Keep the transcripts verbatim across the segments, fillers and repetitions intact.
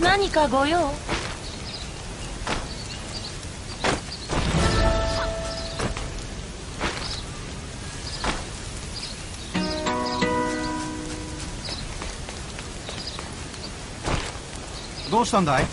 何かご用？どうしたんだい？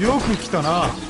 よく来たな。